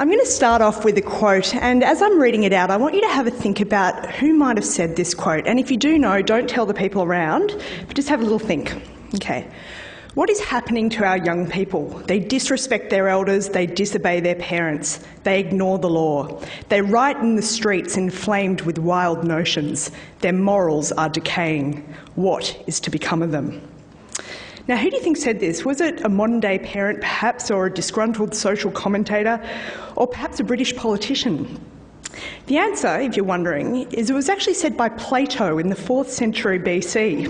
I'm going to start off with a quote, and as I'm reading it out, I want you to have a think about who might have said this quote. And if you do know, don't tell the people around, but just have a little think. Okay. What is happening to our young people? They disrespect their elders, they disobey their parents, they ignore the law. They riot in the streets inflamed with wild notions. Their morals are decaying. What is to become of them? Now, who do you think said this? Was it a modern-day parent, perhaps, or a disgruntled social commentator, or perhaps a British politician? The answer, if you're wondering, is it was actually said by Plato in the 4th century BC.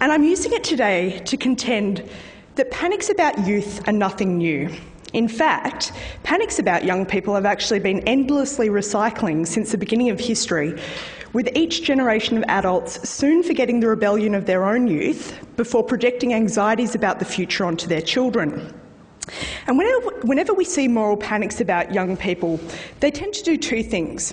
And I'm using it today to contend that panics about youth are nothing new. In fact, panics about young people have actually been endlessly recycling since the beginning of history, with each generation of adults soon forgetting the rebellion of their own youth before projecting anxieties about the future onto their children. And whenever we see moral panics about young people, they tend to do two things.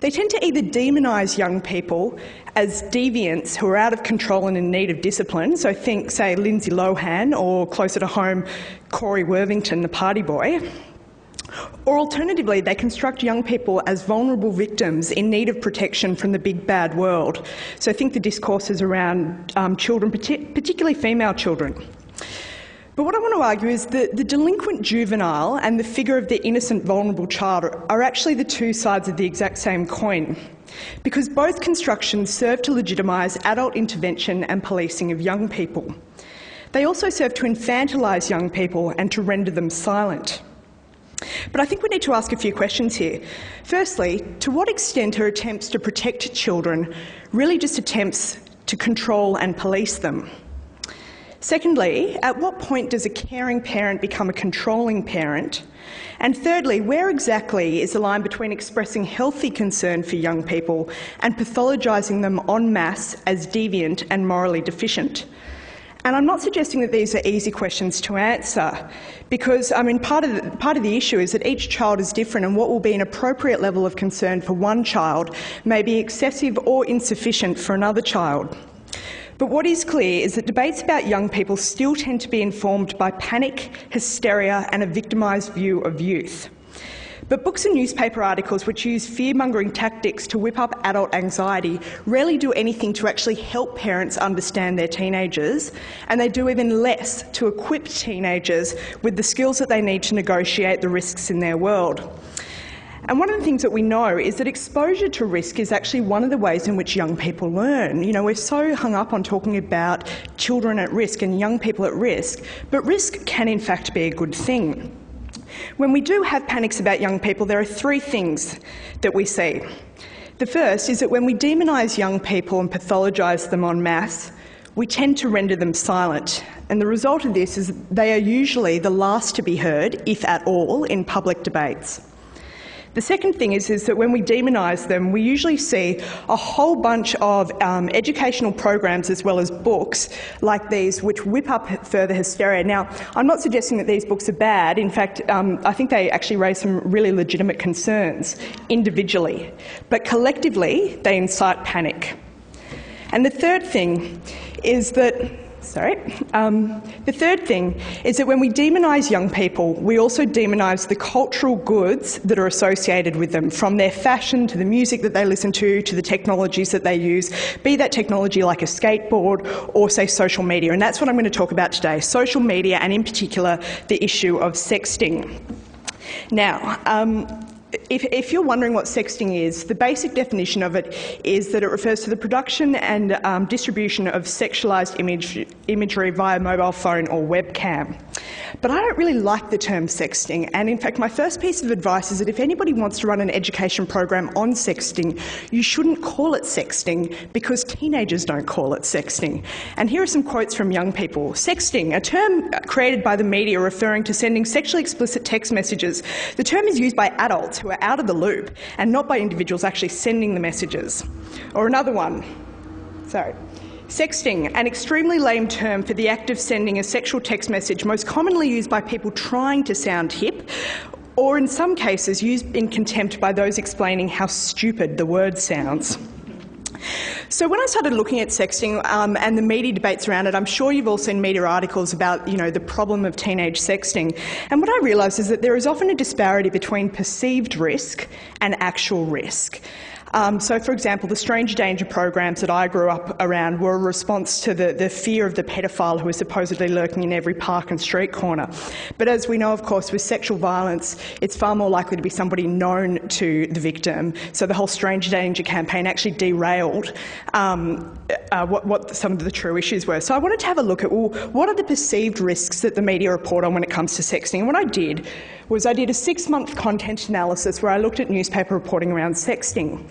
They tend to either demonise young people as deviants who are out of control and in need of discipline, so think, say, Lindsay Lohan, or closer to home, Corey Worthington, the party boy. Or alternatively, they construct young people as vulnerable victims in need of protection from the big bad world. So think the discourses around children, particularly female children. But what I want to argue is that the delinquent juvenile and the figure of the innocent vulnerable child are actually the two sides of the exact same coin, because both constructions serve to legitimise adult intervention and policing of young people. They also serve to infantilise young people and to render them silent. But I think we need to ask a few questions here. Firstly, to what extent are attempts to protect children really just attempts to control and police them? Secondly, at what point does a caring parent become a controlling parent? And thirdly, where exactly is the line between expressing healthy concern for young people and pathologising them en masse as deviant and morally deficient? And I'm not suggesting that these are easy questions to answer, because I mean, part of the issue is that each child is different, and what will be an appropriate level of concern for one child may be excessive or insufficient for another child. But what is clear is that debates about young people still tend to be informed by panic, hysteria, and a victimised view of youth. But books and newspaper articles which use fear-mongering tactics to whip up adult anxiety rarely do anything to actually help parents understand their teenagers, and they do even less to equip teenagers with the skills that they need to negotiate the risks in their world. And one of the things that we know is that exposure to risk is actually one of the ways in which young people learn. You know, we're so hung up on talking about children at risk and young people at risk, but risk can in fact be a good thing. When we do have panics about young people, there are three things that we see. The first is that when we demonise young people and pathologise them en masse, we tend to render them silent. And the result of this is they are usually the last to be heard, if at all, in public debates. The second thing is that when we demonise them, we usually see a whole bunch of educational programs as well as books like these which whip up further hysteria. Now, I'm not suggesting that these books are bad. In fact, I think they actually raise some really legitimate concerns individually. But collectively, they incite panic. And the third thing is that when we demonise young people, we also demonise the cultural goods that are associated with them, from their fashion to the music that they listen to the technologies that they use, be that technology like a skateboard or, say, social media. And that's what I'm going to talk about today, social media, and in particular the issue of sexting. Now, if you're wondering what sexting is, the basic definition of it is that it refers to the production and distribution of sexualised imagery via mobile phone or webcam. But I don't really like the term sexting, and in fact my first piece of advice is that if anybody wants to run an education program on sexting, you shouldn't call it sexting, because teenagers don't call it sexting. And here are some quotes from young people. Sexting, a term created by the media referring to sending sexually explicit text messages. The term is used by adults who are out of the loop and not by individuals actually sending the messages. Or another one, Sexting, an extremely lame term for the act of sending a sexual text message, most commonly used by people trying to sound hip, or in some cases used in contempt by those explaining how stupid the word sounds. So when I started looking at sexting and the media debates around it, I'm sure you've all seen media articles about, you know, the problem of teenage sexting. And what I realised is that there is often a disparity between perceived risk and actual risk. So, for example, the stranger danger programs that I grew up around were a response to the fear of the pedophile who was supposedly lurking in every park and street corner. But as we know, of course, with sexual violence, it's far more likely to be somebody known to the victim. So the whole stranger danger campaign actually derailed what some of the true issues were. So I wanted to have a look at, well, what are the perceived risks that the media report on when it comes to sexting? And what I did was I did a 6-month content analysis where I looked at newspaper reporting around sexting.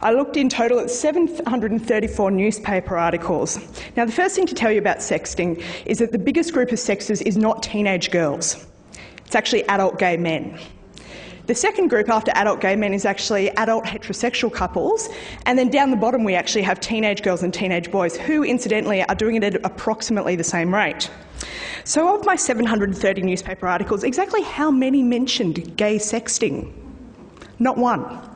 I looked in total at 734 newspaper articles. Now, the first thing to tell you about sexting is that the biggest group of sexters is not teenage girls. It's actually adult gay men. The second group after adult gay men is actually adult heterosexual couples. And then down the bottom, we actually have teenage girls and teenage boys, who, incidentally, are doing it at approximately the same rate. So of my 730 newspaper articles, exactly how many mentioned gay sexting? Not one.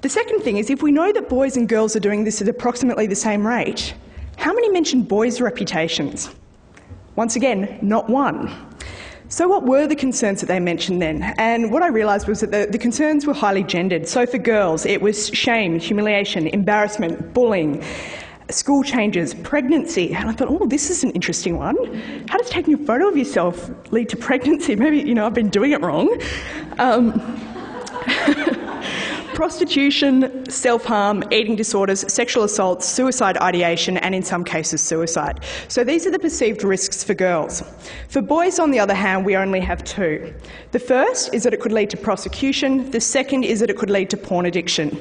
The second thing is, if we know that boys and girls are doing this at approximately the same rate, how many mention boys' reputations? Once again, not one. So what were the concerns that they mentioned then? And what I realised was that the concerns were highly gendered. So for girls, it was shame, humiliation, embarrassment, bullying, school changes, pregnancy. And I thought, oh, this is an interesting one. How does taking a photo of yourself lead to pregnancy? Maybe, you know, I've been doing it wrong. Prostitution, self-harm, eating disorders, sexual assaults, suicide ideation, and in some cases suicide. So these are the perceived risks for girls. For boys, on the other hand, we only have two. The first is that it could lead to prosecution. The second is that it could lead to porn addiction.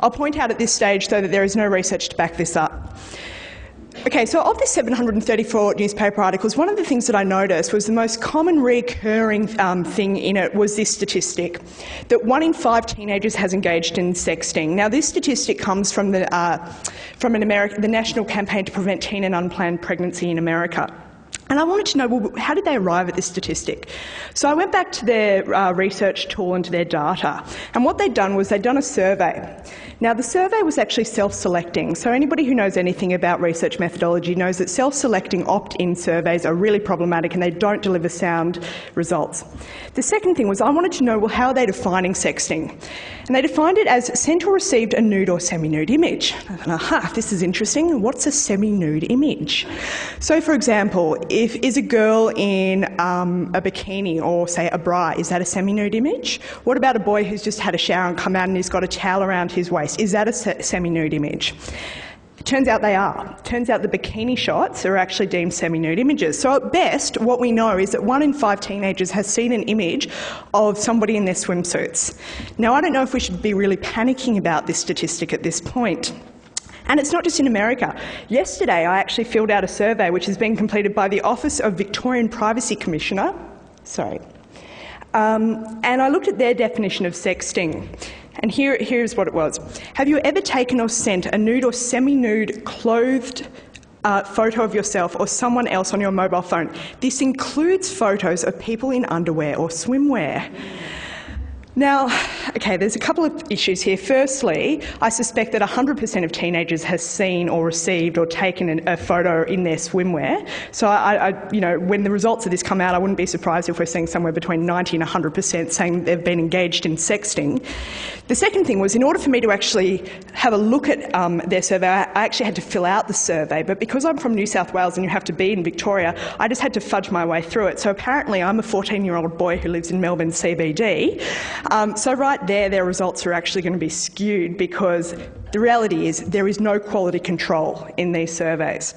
I'll point out at this stage, though, that there is no research to back this up. Okay, so of the 734 newspaper articles, one of the things that I noticed was the most common recurring thing in it was this statistic, that 1 in 5 teenagers has engaged in sexting. Now, this statistic comes from the National Campaign to Prevent Teen and Unplanned Pregnancy in America. And I wanted to know, well, how did they arrive at this statistic? So I went back to their research tool and to their data. And what they'd done was they'd done a survey. Now, the survey was actually self-selecting. So anybody who knows anything about research methodology knows that self-selecting opt-in surveys are really problematic and they don't deliver sound results. The second thing was I wanted to know, well, how are they defining sexting? And they defined it as sent or received a nude or semi-nude image. I thought, aha, this is interesting. What's a semi-nude image? So, for example, if is a girl in a bikini or, say, a bra, is that a semi-nude image? What about a boy who's just had a shower and come out and he's got a towel around his waist? Is that a semi-nude image? It turns out they are. It turns out the bikini shots are actually deemed semi-nude images. So at best, what we know is that 1 in 5 teenagers has seen an image of somebody in their swimsuits. Now, I don't know if we should be really panicking about this statistic at this point. And it's not just in America. Yesterday, I actually filled out a survey which has been completed by the Office of Victorian Privacy Commissioner. Sorry. And I looked at their definition of sexting. And here's what it was. Have you ever taken or sent a nude or semi-nude clothed photo of yourself or someone else on your mobile phone? This includes photos of people in underwear or swimwear. Now, okay, there's a couple of issues here. Firstly, I suspect that 100% of teenagers has seen or received or taken a photo in their swimwear. So, you know, when the results of this come out, I wouldn't be surprised if we're seeing somewhere between 90 and 100% saying they've been engaged in sexting. The second thing was, in order for me to actually have a look at their survey, I actually had to fill out the survey. But because I'm from New South Wales and you have to be in Victoria, I just had to fudge my way through it. So apparently, I'm a 14-year-old boy who lives in Melbourne CBD. So right there, their results are actually going to be skewed because the reality is there is no quality control in these surveys.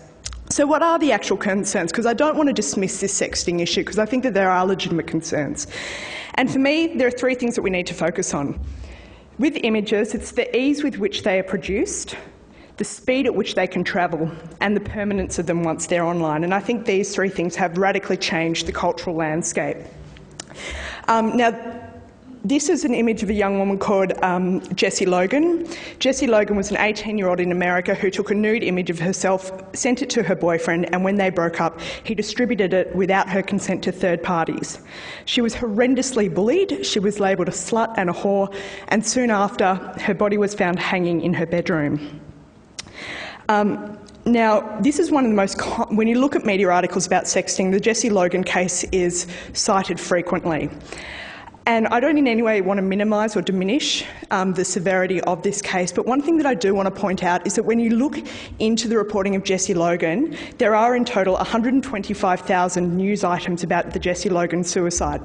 So what are the actual concerns? Because I don't want to dismiss this sexting issue because I think that there are legitimate concerns. And for me, there are three things that we need to focus on. With images, it's the ease with which they are produced, the speed at which they can travel, and the permanence of them once they're online. And I think these three things have radically changed the cultural landscape. Now, This is an image of a young woman called Jessie Logan. Jessie Logan was an 18-year-old in America who took a nude image of herself, sent it to her boyfriend, and when they broke up, he distributed it without her consent to third parties. She was horrendously bullied. She was labelled a slut and a whore, and soon after, her body was found hanging in her bedroom. Now, this is one of the most, when you look at media articles about sexting, the Jessie Logan case is cited frequently. And I don't in any way want to minimise or diminish the severity of this case, but one thing that I do want to point out is that when you look into the reporting of Jessie Logan, there are in total 125,000 news items about the Jessie Logan suicide.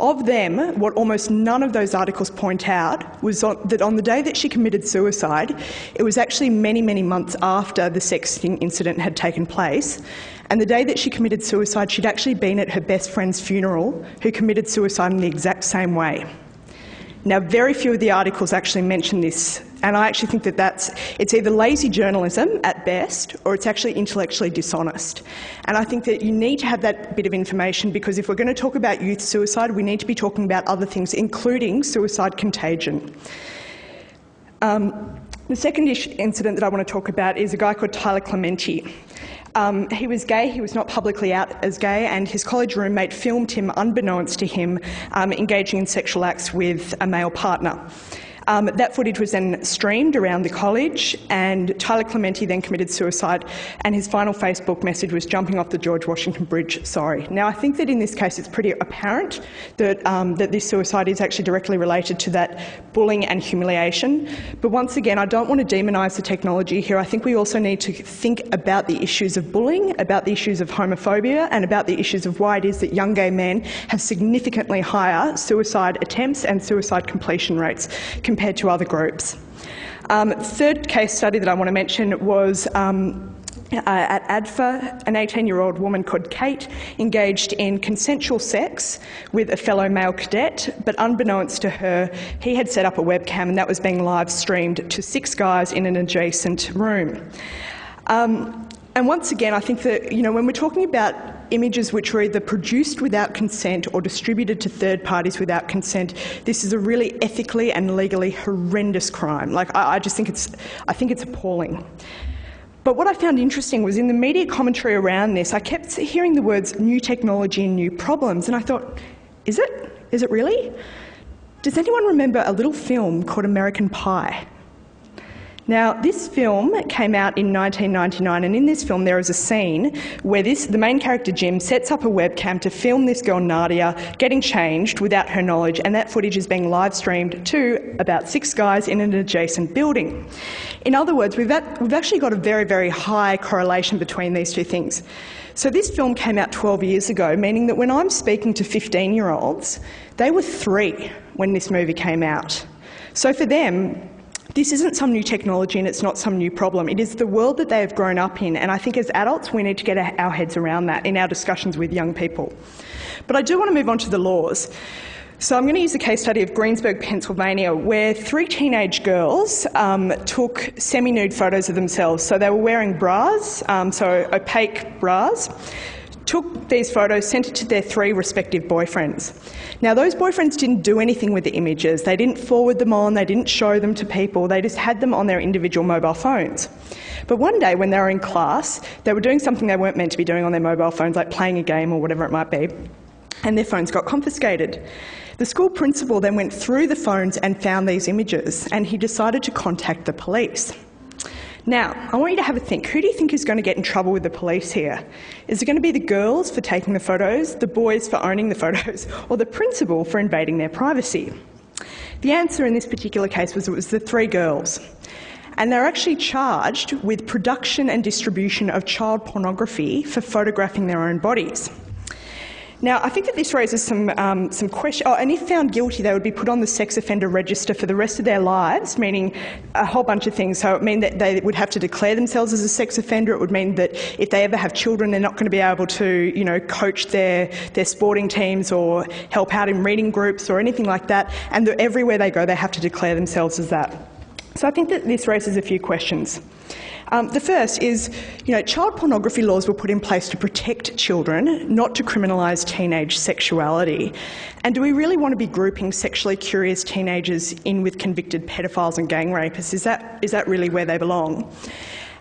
Of them, what almost none of those articles point out was that on the day that she committed suicide, it was actually many, many months after the sexting incident had taken place. And the day that she committed suicide, she'd actually been at her best friend's funeral, who committed suicide in the exact same way. Now, very few of the articles actually mention this, and I actually think that it's either lazy journalism at best, or it's actually intellectually dishonest. And I think that you need to have that bit of information, because if we're going to talk about youth suicide, we need to be talking about other things, including suicide contagion. The second incident that I want to talk about is a guy called Tyler Clementi. He was gay, he was not publicly out as gay, and his college roommate filmed him, unbeknownst to him, engaging in sexual acts with a male partner. That footage was then streamed around the college, and Tyler Clementi then committed suicide, and his final Facebook message was jumping off the George Washington Bridge, sorry. Now, I think that in this case it's pretty apparent that, that this suicide is actually directly related to that bullying and humiliation. But once again, I don't want to demonise the technology here. I think we also need to think about the issues of bullying, about the issues of homophobia, and about the issues of why it is that young gay men have significantly higher suicide attempts and suicide completion rates compared to other groups. Third case study that I want to mention was at ADFA, an 18-year-old woman called Kate engaged in consensual sex with a fellow male cadet, but unbeknownst to her, he had set up a webcam and that was being live streamed to 6 guys in an adjacent room. And once again, I think that, you know, when we're talking about images which were either produced without consent or distributed to third parties without consent, this is a really ethically and legally horrendous crime. Like, I just think it's appalling. But what I found interesting was in the media commentary around this, I kept hearing the words new technology and new problems, and I thought, is it? Is it really? Does anyone remember a little film called American Pie? Now, this film came out in 1999, and in this film there is a scene where the main character, Jim, sets up a webcam to film this girl, Nadia, getting changed without her knowledge, and that footage is being live-streamed to about 6 guys in an adjacent building. In other words, we've actually got a very, very high correlation between these two things. So this film came out 12 years ago, meaning that when I'm speaking to 15-year-olds, they were 3 when this movie came out. So for them, this isn't some new technology and it's not some new problem. It is the world that they have grown up in, and I think as adults we need to get our heads around that in our discussions with young people. But I do want to move on to the laws. So I'm going to use the case study of Greensburg, Pennsylvania, where 3 teenage girls took semi-nude photos of themselves. So they were wearing bras, so opaque bras, took these photos, sent it to their 3 respective boyfriends. Now, those boyfriends didn't do anything with the images. They didn't forward them on, they didn't show them to people, they just had them on their individual mobile phones. But one day when they were in class, they were doing something they weren't meant to be doing on their mobile phones, like playing a game or whatever it might be, and their phones got confiscated. The school principal then went through the phones and found these images, and he decided to contact the police. Now, I want you to have a think. Who do you think is going to get in trouble with the police here? Is it going to be the girls for taking the photos, the boys for owning the photos, or the principal for invading their privacy? The answer in this particular case was it was the 3 girls. And they're actually charged with production and distribution of child pornography for photographing their own bodies. Now, I think that this raises some questions. Oh, and if found guilty, they would be put on the sex offender register for the rest of their lives, meaning a whole bunch of things. So it would mean that they would have to declare themselves as a sex offender. It would mean that if they ever have children, they're not going to be able to, you know, coach their sporting teams or help out in reading groups or anything like that. And everywhere they go, they have to declare themselves as that. So I think that this raises a few questions. The first is, child pornography laws were put in place to protect children, not to criminalise teenage sexuality. And do we really want to be grouping sexually curious teenagers in with convicted pedophiles and gang rapists? Is that really where they belong?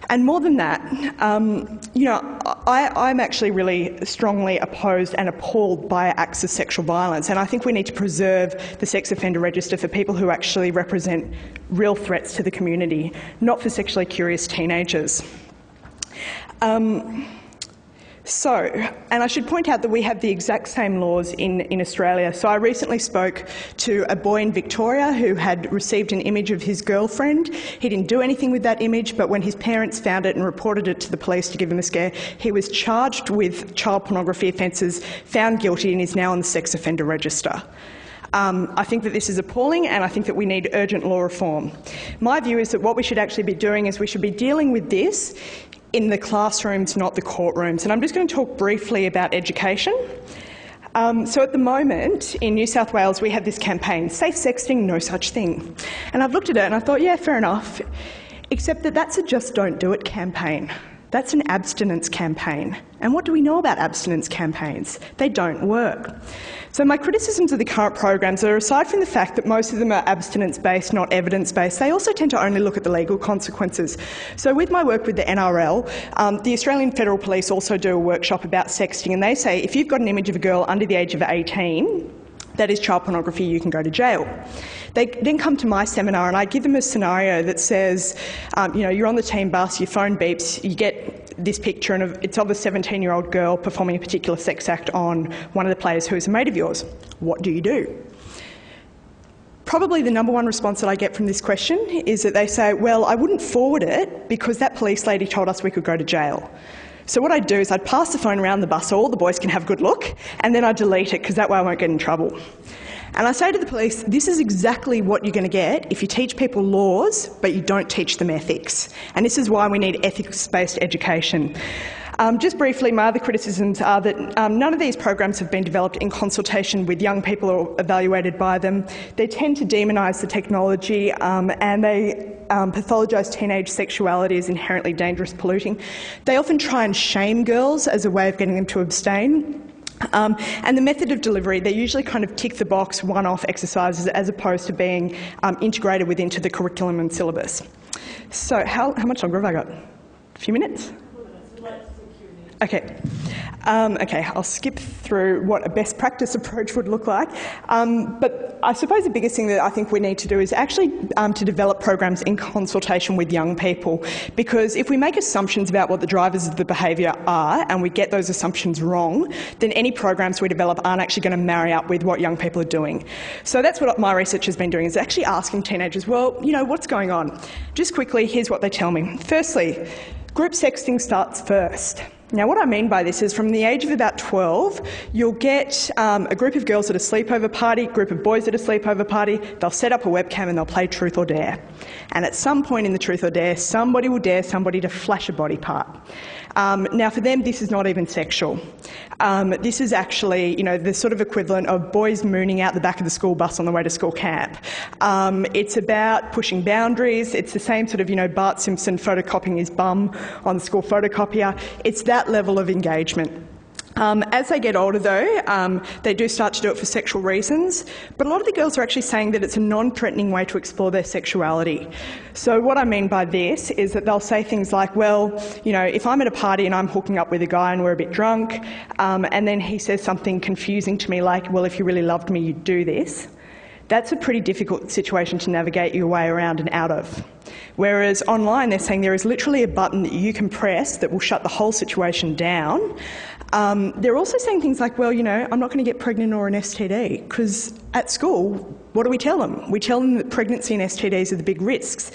And more than that, I'm actually really strongly opposed and appalled by acts of sexual violence, and I think we need to preserve the sex offender register for people who actually represent real threats to the community, not for sexually curious teenagers. And I should point out that we have the exact same laws in Australia. So I recently spoke to a boy in Victoria who had received an image of his girlfriend. He didn't do anything with that image, but when his parents found it and reported it to the police to give him a scare, he was charged with child pornography offences, found guilty, and is now on the sex offender register. I think that this is appalling, and I think that we need urgent law reform. My view is that what we should actually be doing is we should be dealing with this in the classrooms, not the courtrooms. And I'm just going to talk briefly about education. So at the moment, in New South Wales, we have this campaign, Safe Sexting, No Such Thing. And I've looked at it and I thought, yeah, fair enough, except that that's a just don't do it campaign. That's an abstinence campaign. And what do we know about abstinence campaigns? They don't work. So my criticisms of the current programs are, aside from the fact that most of them are abstinence-based, not evidence-based, they also tend to only look at the legal consequences. So with my work with the NRL, the Australian Federal Police also do a workshop about sexting, and they say if you've got an image of a girl under the age of 18, that is child pornography, you can go to jail. They then come to my seminar and I give them a scenario that says, you're on the team bus, your phone beeps, you get this picture, and it's of a 17-year-old girl performing a particular sex act on one of the players who is a mate of yours. What do you do? Probably the number one response that I get from this question is that they say, well, I wouldn't forward it because that police lady told us we could go to jail. So what I'd do is I'd pass the phone around the bus so all the boys can have a good look, and then I'd delete it because that way I won't get in trouble. And I say to the police, this is exactly what you're going to get if you teach people laws but you don't teach them ethics. And this is why we need ethics-based education. Just briefly, my other criticisms are that none of these programs have been developed in consultation with young people or evaluated by them. They tend to demonise the technology and they pathologise teenage sexuality as inherently dangerous, polluting. They often try and shame girls as a way of getting them to abstain. And the method of delivery, they usually kind of tick the box one-off exercises as opposed to being integrated into the curriculum and syllabus. So how much longer have I got? A few minutes? Okay. Okay, I'll skip through what a best practice approach would look like. But I suppose the biggest thing that I think we need to do is actually to develop programs in consultation with young people, because if we make assumptions about what the drivers of the behaviour are and we get those assumptions wrong, then any programs we develop aren't actually going to marry up with what young people are doing. So that's what my research has been doing, is actually asking teenagers, well, what's going on? Just quickly, here's what they tell me. Firstly, group sexting starts first. Now, what I mean by this is from the age of about 12, you'll get a group of girls at a sleepover party, a group of boys at a sleepover party, they'll set up a webcam and they'll play Truth or Dare. And at some point in the Truth or Dare, somebody will dare somebody to flash a body part. Now, for them, this is not even sexual. This is actually, the sort of equivalent of boys mooning out the back of the school bus on the way to school camp. It's about pushing boundaries. It's the same sort of, Bart Simpson photocopying his bum on the school photocopier. It's that level of engagement. As they get older, though, they do start to do it for sexual reasons, but a lot of the girls are actually saying that it's a non-threatening way to explore their sexuality. So what I mean by this is that they'll say things like, well, if I'm at a party and I'm hooking up with a guy and we're a bit drunk, and then he says something confusing to me like, well, if you really loved me, you'd do this. That's a pretty difficult situation to navigate your way around and out of. Whereas online, they're saying there is literally a button that you can press that will shut the whole situation down. They're also saying things like, well, I'm not going to get pregnant or an STD, because at school, what do we tell them? We tell them that pregnancy and STDs are the big risks.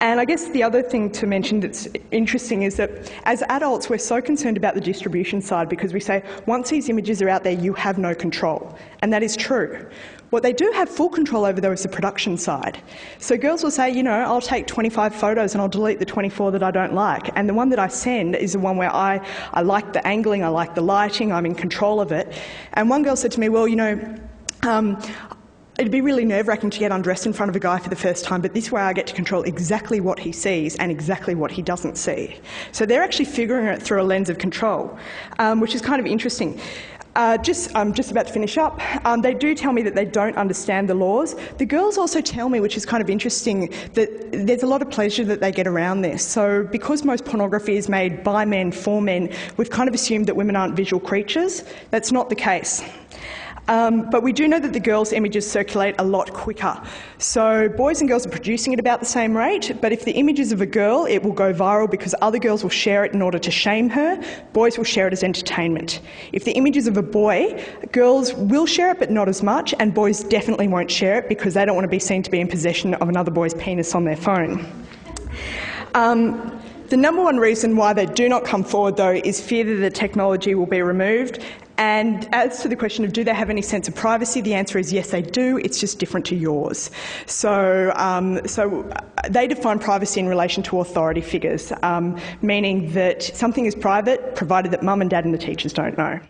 And I guess the other thing to mention that's interesting is that as adults, we're so concerned about the distribution side, because we say, once these images are out there, you have no control. And that is true. What they do have full control over, though, is the production side. So girls will say, I'll take 25 photos and I'll delete the 24 that I don't like. And the one that I send is the one where I like the angling, I like the lighting, I'm in control of it. And one girl said to me, well, It'd be really nerve-wracking to get undressed in front of a guy for the first time, but this way I get to control exactly what he sees and exactly what he doesn't see. So they're actually figuring it through a lens of control, which is kind of interesting. I'm just about to finish up. They do tell me that they don't understand the laws. The girls also tell me, which is kind of interesting, that there's a lot of pleasure that they get around this. So because most pornography is made by men for men, we've kind of assumed that women aren't visual creatures. That's not the case. But we do know that the girls' images circulate a lot quicker. So boys and girls are producing at about the same rate, but if the image is of a girl, it will go viral because other girls will share it in order to shame her. Boys will share it as entertainment. If the image is of a boy, girls will share it, but not as much, and boys definitely won't share it because they don't want to be seen to be in possession of another boy's penis on their phone. The number one reason why they do not come forward, though, is fear that the technology will be removed. And as to the question of do they have any sense of privacy, the answer is yes, they do. It's just different to yours. So, they define privacy in relation to authority figures, meaning that something is private, provided that mum and dad and the teachers don't know.